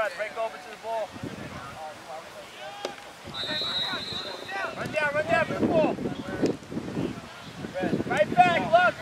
try to break over to the ball. Run down to the ball. Right back, look.